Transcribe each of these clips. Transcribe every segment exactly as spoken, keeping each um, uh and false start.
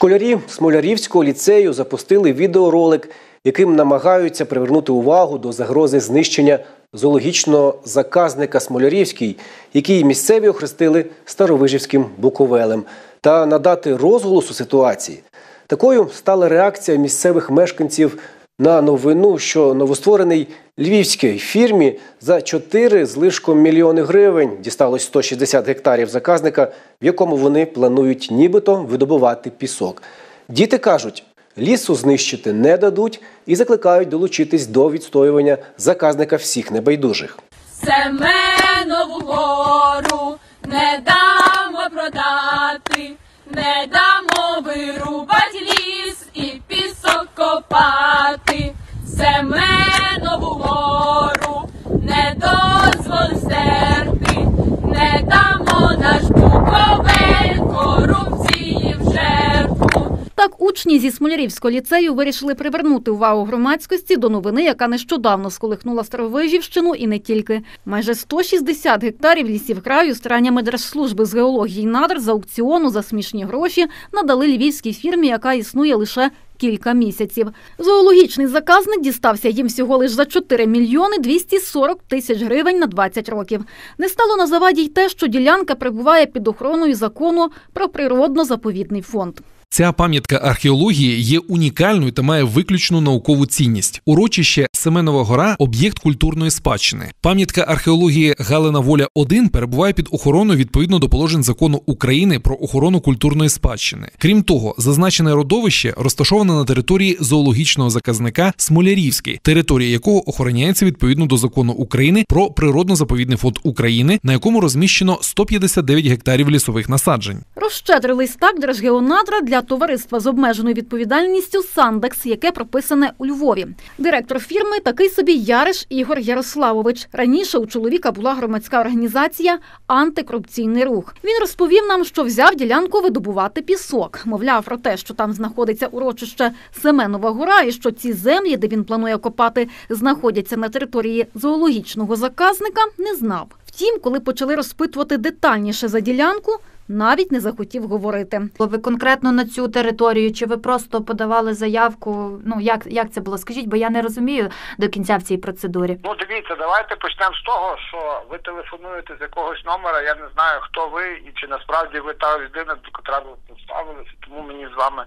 Школярі Смолярівського ліцею запустили відеоролик, яким намагаються привернути увагу до загрози знищення зоологічного заказника «Смолярівський», який місцеві охрестили Старовижівським Буковелем, та надати розголосу ситуації. Такою стала реакція місцевих мешканців на новину, що новоствореній львівській фірмі за чотири з лишком мільйони гривень дісталось сто шістдесят гектарів заказника, в якому вони планують нібито видобувати пісок. Діти кажуть, лісу знищити не дадуть і закликають долучитись до відстоювання заказника всіх небайдужих. Семенову гору не дамо продати, не дамо вирубати ліс і пісок копати. Семенову гору не дозволь стерти, не дамо наш Буковель корупції в жертву. Так учні зі Смолярівського ліцею вирішили привернути увагу громадськості до новини, яка нещодавно сколихнула Старовижівщину і не тільки. Майже сто шістдесят гектарів лісів краю стараннями Держслужби з геології надр з аукціону за смішні гроші надали львівській фірмі, яка існує лише кілька місяців. Зоологічний заказник дістався їм всього лише за чотири мільйони двісті сорок тисяч гривень на двадцять років. Не стало на заваді й те, що ділянка перебуває під охороною закону про природно-заповідний фонд. Ця пам'ятка археології є унікальною та має виключну наукову цінність. Урочище Семенова гора – об'єкт культурної спадщини. Пам'ятка археології Галина Воля один перебуває під охороною відповідно до положень закону України про охорону культурної спадщини. Крім того, зазначене родовище розташоване на території зоологічного заказника Смолярівський, територія якого охороняється відповідно до закону України про природно-заповідний фонд України, на якому розміщено сто п'ятдесят дев'ять гектарів лісових насаджень. Розщедрились так Держгеонадра для товариства з обмеженою відповідальністю «Сандекс», яке прописане у Львові. Директор фірми – такий собі Ярош Ігор Ярославович. Раніше у чоловіка була громадська організація «Антикорупційний рух». Він розповів нам, що взяв ділянку видобувати пісок. Мовляв, про те, що там знаходиться урочище Семенова гора і що ці землі, де він планує копати, знаходяться на території зоологічного заказника, не знав. Втім, коли почали розпитувати детальніше за ділянку – навіть не захотів говорити. Ви конкретно на цю територію, чи ви просто подавали заявку? Ну, як, як це було? Скажіть, бо я не розумію до кінця в цій процедурі. Ну, дивіться, давайте почнемо з того, що ви телефонуєте з якогось номера, я не знаю, хто ви і чи насправді ви та людина, до котрої ви представилися, тому мені з вами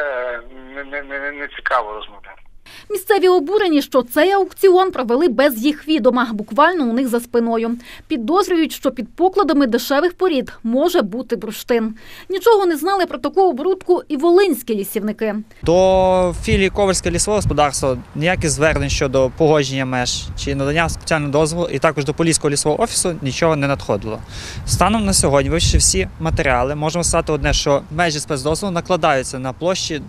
е, не, не, не, не цікаво розмовляти. Місцеві обурені, що цей аукціон провели без їх відома, буквально у них за спиною. Підозрюють, що під покладами дешевих порід може бути бурштин. Нічого не знали про таку оборудку і волинські лісівники. До філії Ковальського лісового господарства ніяких звернень щодо погодження меж чи надання спеціального дозволу, і також до Поліського лісового офісу нічого не надходило. Станом на сьогодні, вивчивши всі матеріали, можемо сказати одне, що межі спецдозволу накладаються на площі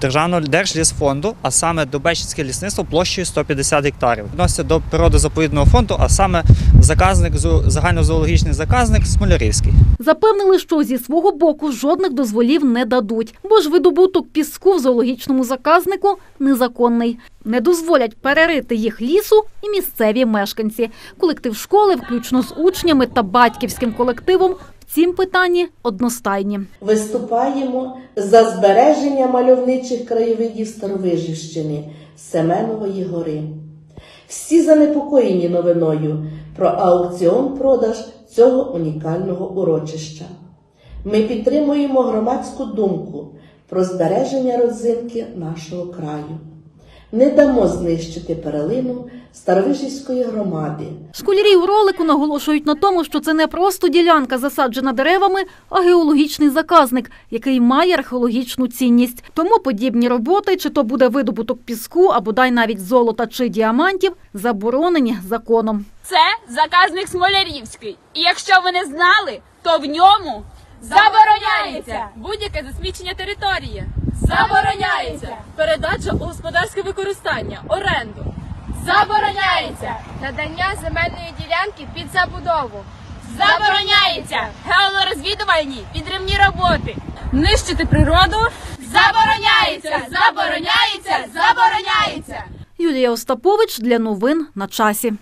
Державного держлісфонду, а саме Дубечницьке лісництво площею сто п'ятдесят гектарів. Відноситься до природозаповідного фонду, а саме заказник, загальнозоологічний заказник Смолярівський. Запевнили, що зі свого боку жодних дозволів не дадуть, бо ж видобуток піску в зоологічному заказнику незаконний. Не дозволять перерити їх лісу і місцеві мешканці. Колектив школи, включно з учнями та батьківським колективом, в цім питанні одностайні. Виступаємо за збереження мальовничих краєвидів Старовижівщини, Семенової гори. Всі занепокоєні новиною про аукціон-продаж цього унікального урочища. Ми підтримуємо громадську думку про збереження родзинки нашого краю. Не дамо знищити перлину Старовижівської громади. Школярі у ролику наголошують на тому, що це не просто ділянка, засаджена деревами, а геологічний заказник, який має археологічну цінність. Тому подібні роботи, чи то буде видобуток піску, а бодай навіть золота чи діамантів, заборонені законом. Це заказник Смолярівський. І якщо ви не знали, то в ньому забороняється будь-яке засмічення території. Забороняється передача у господарське використання, оренду. Забороняється надання земельної ділянки під забудову. Забороняється геолорозвідувальні підривні роботи. Нищити природу. Забороняється, забороняється, забороняється. Юлія Остапович для новин на часі.